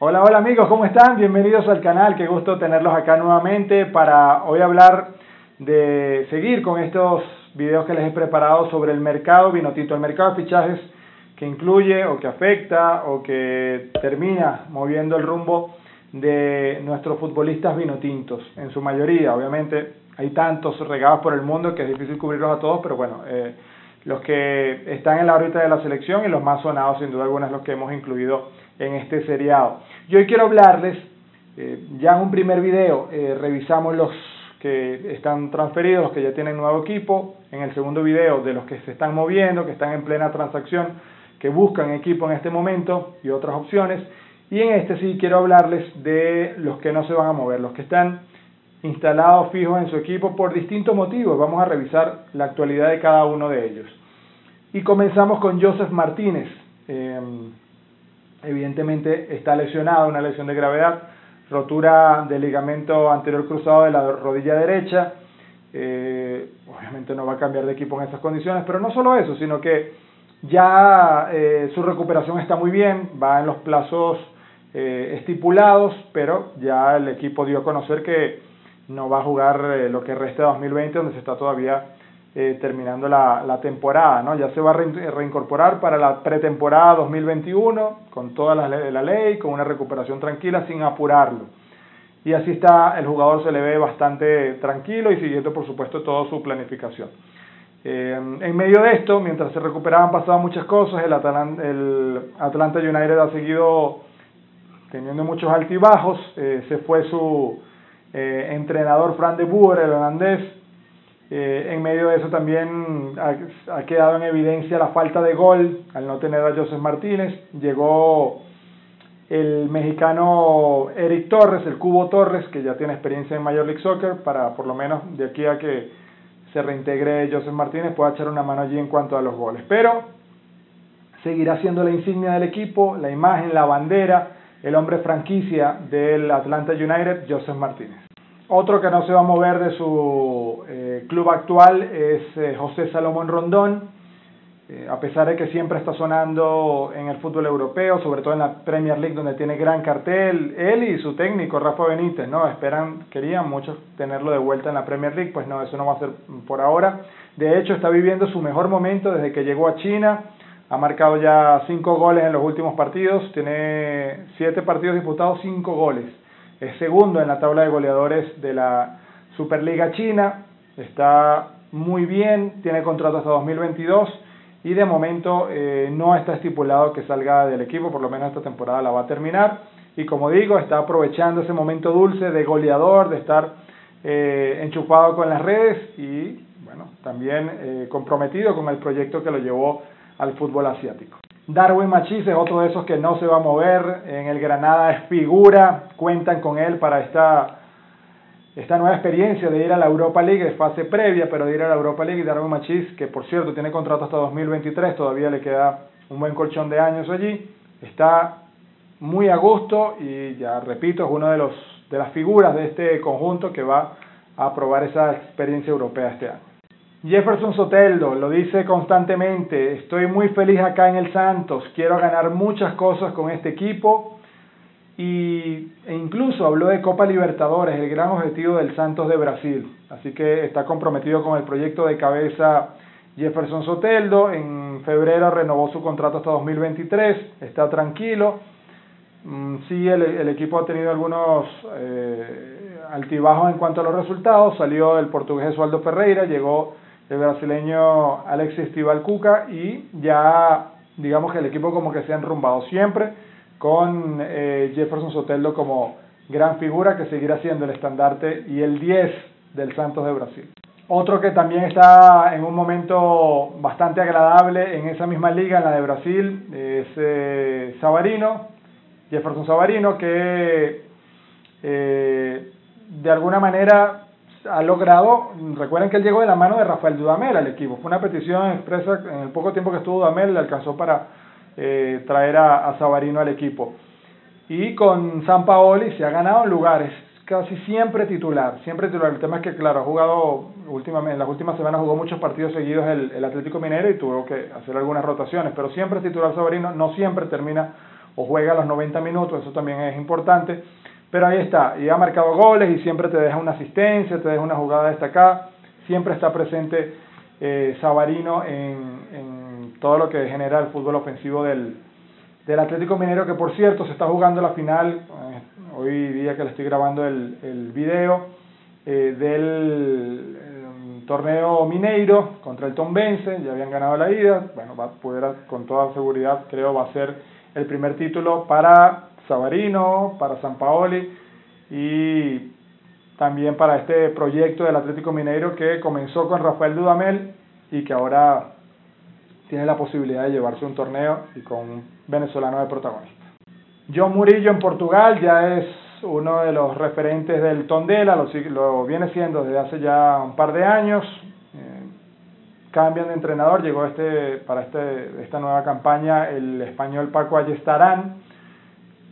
Hola, hola amigos, ¿cómo están? Bienvenidos al canal, qué gusto tenerlos acá nuevamente para hoy hablar de seguir con estos videos que les he preparado sobre el mercado vinotito, el mercado de fichajes que incluye o que afecta o que termina moviendo el rumbo de nuestros futbolistas vinotintos, en su mayoría. Obviamente hay tantos regados por el mundo que es difícil cubrirlos a todos, pero bueno, los que están en la órbita de la selección y los más sonados sin duda alguna, los que hemos incluido en este seriado. Yo hoy quiero hablarles, ya en un primer video revisamos los que están transferidos, los que ya tienen nuevo equipo, en el segundo video de los que se están moviendo, que están en plena transacción, que buscan equipo en este momento y otras opciones, y en este sí quiero hablarles de los que no se van a mover, los que están instalados fijos en su equipo por distintos motivos. Vamos a revisar la actualidad de cada uno de ellos. Y comenzamos con Josef Martínez. Evidentemente está lesionado, una lesión de gravedad, rotura del ligamento anterior cruzado de la rodilla derecha. Obviamente no va a cambiar de equipo en estas condiciones, pero no solo eso, sino que ya su recuperación está muy bien, va en los plazos estipulados, pero ya el equipo dio a conocer que no va a jugar lo que resta de 2020, donde se está todavía terminando la temporada, ¿no? Ya se va a reincorporar para la pretemporada 2021, con todas las leyes de la ley, con una recuperación tranquila, sin apurarlo. Y así está el jugador, se le ve bastante tranquilo y siguiendo, por supuesto, toda su planificación. En medio de esto, mientras se recuperaban, pasaban muchas cosas. El Atlanta United ha seguido teniendo muchos altibajos. Se fue su entrenador Fran de Boer, el holandés. En medio de eso también ha quedado en evidencia la falta de gol al no tener a Josef Martínez. Llegó el mexicano Eric Torres, el Cubo Torres, que ya tiene experiencia en Major League Soccer, para por lo menos de aquí a que se reintegre Josef Martínez pueda echar una mano allí en cuanto a los goles. Pero seguirá siendo la insignia del equipo, la imagen, la bandera, el hombre franquicia del Atlanta United, Josef Martínez. Otro que no se va a mover de su club actual es José Salomón Rondón. A pesar de que siempre está sonando en el fútbol europeo, sobre todo en la Premier League, donde tiene gran cartel, él y su técnico Rafa Benítez, ¿no? Querían muchos tenerlo de vuelta en la Premier League, pues no, eso no va a ser por ahora. De hecho, está viviendo su mejor momento desde que llegó a China. Ha marcado ya 5 goles en los últimos partidos, tiene 7 partidos disputados, 5 goles. Es segundo en la tabla de goleadores de la Superliga China, está muy bien, tiene contrato hasta 2022 y de momento no está estipulado que salga del equipo, por lo menos esta temporada la va a terminar. Y como digo, está aprovechando ese momento dulce de goleador, de estar enchufado con las redes y bueno, también comprometido con el proyecto que lo llevó al fútbol asiático. Darwin Machís es otro de esos que no se va a mover. En el Granada es figura, cuentan con él para esta nueva experiencia de ir a la Europa League, es fase previa, pero de ir a la Europa League. Y Darwin Machís, que por cierto tiene contrato hasta 2023, todavía le queda un buen colchón de años allí, está muy a gusto y ya repito, es uno de las figuras de este conjunto que va a probar esa experiencia europea este año. Jefferson Soteldo lo dice constantemente: estoy muy feliz acá en el Santos, quiero ganar muchas cosas con este equipo, e incluso habló de Copa Libertadores, el gran objetivo del Santos de Brasil. Así que está comprometido con el proyecto de cabeza Jefferson Soteldo. En febrero renovó su contrato hasta 2023, está tranquilo. Sí, el equipo ha tenido algunos altibajos en cuanto a los resultados. Salió el portugués Jesualdo Ferreira, llegó el brasileño Alexis Tibalcuca y ya digamos que el equipo como que se ha enrumbado, siempre con Jefferson Soteldo como gran figura que seguirá siendo el estandarte y el 10 del Santos de Brasil. Otro que también está en un momento bastante agradable en esa misma liga, en la de Brasil, es Jefferson Savarino, que de alguna manera ha logrado. Recuerden que él llegó de la mano de Rafael Dudamel al equipo, fue una petición expresa. En el poco tiempo que estuvo Dudamel le alcanzó para traer a Savarino al equipo, y con Sampaoli se ha ganado lugares, casi siempre titular, el tema es que claro, ha jugado últimamente, en las últimas semanas jugó muchos partidos seguidos el Atlético Mineiro y tuvo que hacer algunas rotaciones, pero siempre titular Savarino, no siempre termina o juega a los 90 minutos, eso también es importante. Pero ahí está, y ha marcado goles y siempre te deja una asistencia, te deja una jugada destacada. Siempre está presente Savarino en todo lo que genera el fútbol ofensivo del Atlético Mineiro, que por cierto se está jugando la final, hoy día que le estoy grabando el video, del torneo mineiro contra el Tombense. Ya habían ganado la ida, bueno, va a poder, con toda seguridad creo va a ser el primer título para Savarino, para Sampaoli y también para este proyecto del Atlético Mineiro que comenzó con Rafael Dudamel y que ahora tiene la posibilidad de llevarse un torneo y con un venezolano de protagonista. John Murillo en Portugal ya es uno de los referentes del Tondela, lo viene siendo desde hace ya un par de años. Cambian de entrenador, llegó para esta nueva campaña el español Paco Ayestarán.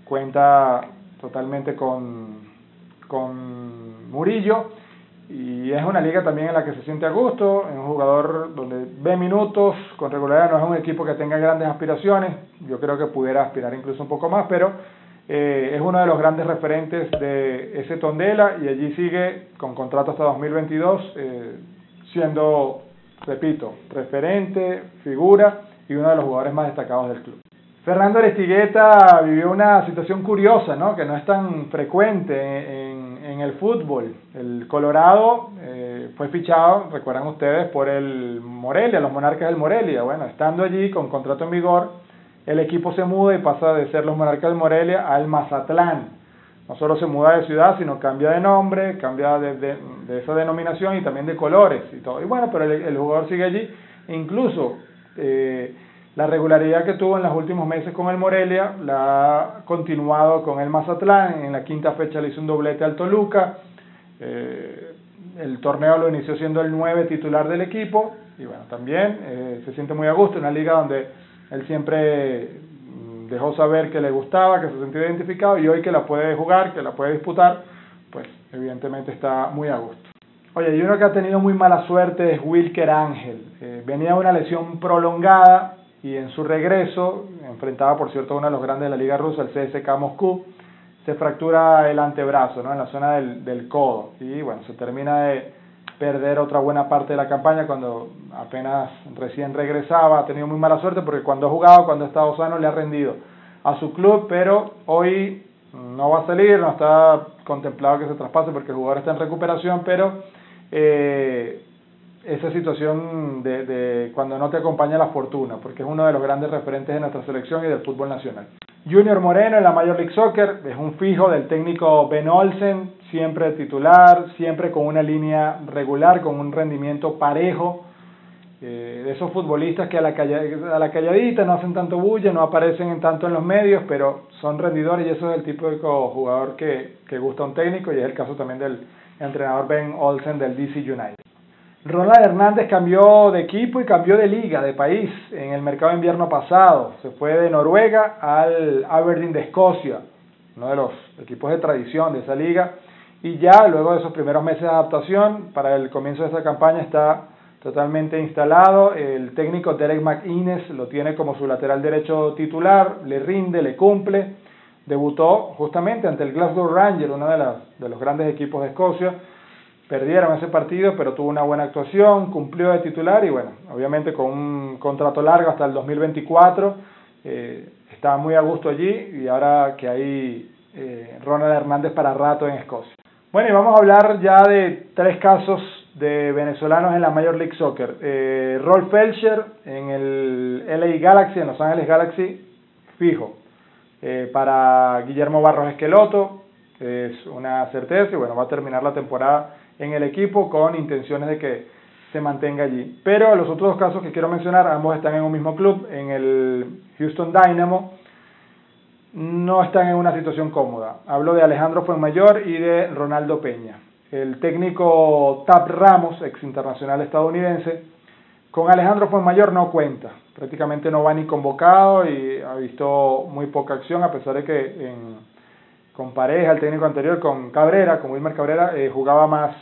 Cuenta totalmente con Murillo y es una liga también en la que se siente a gusto, es un jugador donde ve minutos con regularidad, no es un equipo que tenga grandes aspiraciones, yo creo que pudiera aspirar incluso un poco más, pero es uno de los grandes referentes de ese Tondela y allí sigue con contrato hasta 2022, siendo, repito, referente, figura y uno de los jugadores más destacados del club. Fernando Aristigueta vivió una situación curiosa, ¿no? Que no es tan frecuente en el fútbol. El Colorado fue fichado, recuerdan ustedes, por el Morelia, los Monarcas del Morelia. Bueno, estando allí con contrato en vigor, el equipo se muda y pasa de ser los Monarcas del Morelia al Mazatlán. No solo se muda de ciudad, sino cambia de nombre, cambia de esa denominación y también de colores y todo. Y bueno, pero el jugador sigue allí e incluso... la regularidad que tuvo en los últimos meses con el Morelia la ha continuado con el Mazatlán. En la quinta fecha le hizo un doblete al Toluca. El torneo lo inició siendo el 9 titular del equipo. Y bueno, también se siente muy a gusto. Una liga donde él siempre dejó saber que le gustaba, que se sentía identificado. Y hoy que la puede jugar, que la puede disputar, pues evidentemente está muy a gusto. Oye, y uno que ha tenido muy mala suerte es Wilker Ángel. Venía de una lesión prolongada. Y en su regreso, enfrentaba por cierto a uno de los grandes de la Liga Rusa, el CSKA Moscú, se fractura el antebrazo, ¿no? En la zona del codo. Y bueno, se termina de perder otra buena parte de la campaña cuando apenas recién regresaba. Ha tenido muy mala suerte porque cuando ha jugado, cuando ha estado sano, le ha rendido a su club. Pero hoy no va a salir, no está contemplado que se traspase porque el jugador está en recuperación. Pero... esa situación de cuando no te acompaña la fortuna, porque es uno de los grandes referentes de nuestra selección y del fútbol nacional. Junior Moreno en la Major League Soccer es un fijo del técnico Ben Olsen, siempre titular, siempre con una línea regular, con un rendimiento parejo. De esos futbolistas que a la calladita no hacen tanto bulla, no aparecen tanto en los medios, pero son rendidores y eso es el típico jugador que gusta a un técnico y es el caso también del entrenador Ben Olsen del DC United. Ronald Hernández cambió de equipo y cambió de liga, de país, en el mercado de invierno pasado. Se fue de Noruega al Aberdeen de Escocia, uno de los equipos de tradición de esa liga. Y ya luego de esos primeros meses de adaptación, para el comienzo de esta campaña está totalmente instalado. El técnico Derek McInnes lo tiene como su lateral derecho titular, le rinde, le cumple. Debutó justamente ante el Glasgow Rangers, uno de los grandes equipos de Escocia. Perdieron ese partido, pero tuvo una buena actuación, cumplió de titular y bueno, obviamente con un contrato largo hasta el 2024, estaba muy a gusto allí y ahora que hay Ronald Hernández para rato en Escocia. Bueno, y vamos a hablar ya de tres casos de venezolanos en la Major League Soccer. Rolf Felcher en el LA Galaxy, en Los Ángeles Galaxy, fijo. Para Guillermo Barros Esqueloto, es una certeza y bueno, va a terminar la temporada en el equipo con intenciones de que se mantenga allí. Pero los otros dos casos que quiero mencionar, ambos están en un mismo club, en el Houston Dynamo, no están en una situación cómoda. Hablo de Alejandro Fuenmayor y de Ronaldo Peña. El técnico Tab Ramos, ex internacional estadounidense, con Alejandro Fuenmayor no cuenta, prácticamente no va ni convocado y ha visto muy poca acción, a pesar de que con pareja, el técnico anterior, con Cabrera, con Wilmer Cabrera, jugaba más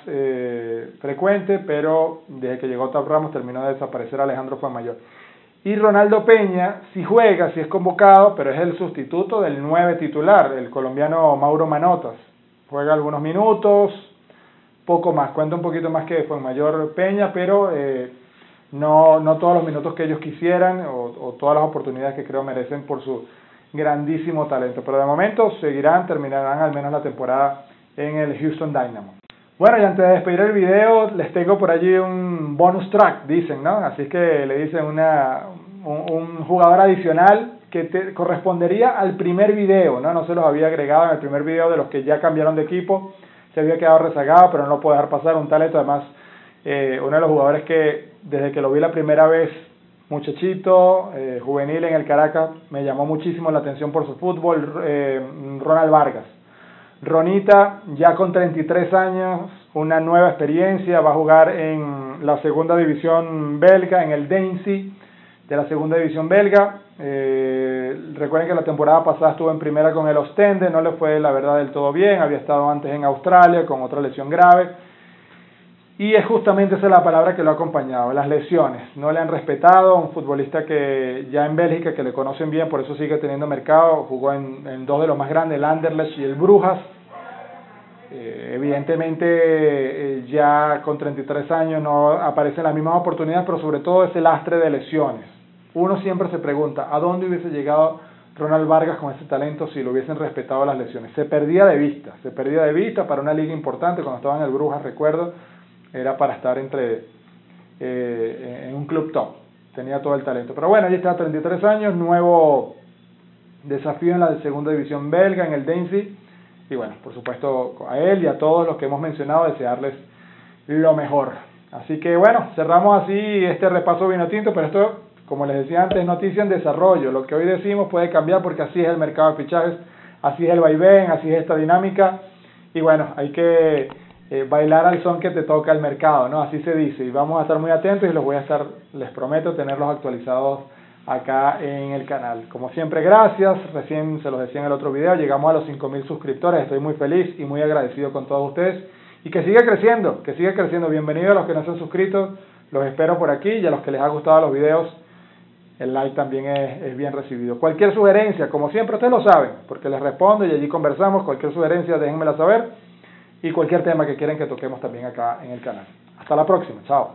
frecuente, pero desde que llegó Tab Ramos terminó de desaparecer Alejandro Fuenmayor. Y Ronaldo Peña, si juega, si es convocado, pero es el sustituto del 9 titular, el colombiano Mauro Manotas. Juega algunos minutos, poco más, cuenta un poquito más que Fuenmayor Peña, pero no todos los minutos que ellos quisieran o todas las oportunidades que creo merecen por su grandísimo talento. Pero de momento terminarán al menos la temporada en el Houston Dynamo. Bueno, y antes de despedir el video, les tengo por allí un bonus track, dicen, ¿no? Así que le dicen un jugador adicional que correspondería al primer video, ¿no? No se los había agregado en el primer video de los que ya cambiaron de equipo. Se había quedado rezagado, pero no lo puedo dejar pasar. Un talento, además, uno de los jugadores que desde que lo vi la primera vez, muchachito, juvenil en el Caracas, me llamó muchísimo la atención por su fútbol, Ronald Vargas. Ronita, ya con 33 años, una nueva experiencia, va a jugar en la segunda división belga, en el Denzi de la segunda división belga. Recuerden que la temporada pasada estuvo en primera con el Ostende, no le fue la verdad del todo bien, había estado antes en Australia con otra lesión grave. Y es justamente esa la palabra que lo ha acompañado, las lesiones. No le han respetado, un futbolista que ya en Bélgica, que le conocen bien, por eso sigue teniendo mercado, jugó en dos de los más grandes, el Anderlecht y el Brujas. Evidentemente ya con 33 años no aparecen las mismas oportunidades, pero sobre todo es el lastre de lesiones. Uno siempre se pregunta, ¿a dónde hubiese llegado Ronald Vargas con ese talento si lo hubiesen respetado las lesiones? Se perdía de vista para una liga importante, cuando estaba en el Brujas, recuerdo, era para estar en un club top, tenía todo el talento. Pero bueno, ahí está, 33 años, nuevo desafío en la segunda división belga, en el Denzi. Y bueno, por supuesto, a él y a todos los que hemos mencionado, desearles lo mejor. Así que bueno, cerramos así este repaso vinotinto, pero esto, como les decía antes, es noticia en desarrollo. Lo que hoy decimos puede cambiar porque así es el mercado de fichajes, así es el vaivén, así es esta dinámica. Y bueno, hay que bailar al son que te toca el mercado, ¿no? Así se dice, y vamos a estar muy atentos y les prometo tenerlos actualizados acá en el canal. Como siempre, gracias, recién se los decía en el otro video, llegamos a los 5.000 suscriptores, estoy muy feliz y muy agradecido con todos ustedes, y que siga creciendo, que siga creciendo. Bienvenidos a los que no se han suscrito, los espero por aquí, y a los que les ha gustado los videos, el like también es bien recibido. Cualquier sugerencia, como siempre, ustedes lo saben, porque les respondo y allí conversamos. Cualquier sugerencia déjenmela saber, y cualquier tema que quieran que toquemos también acá en el canal. Hasta la próxima, chao.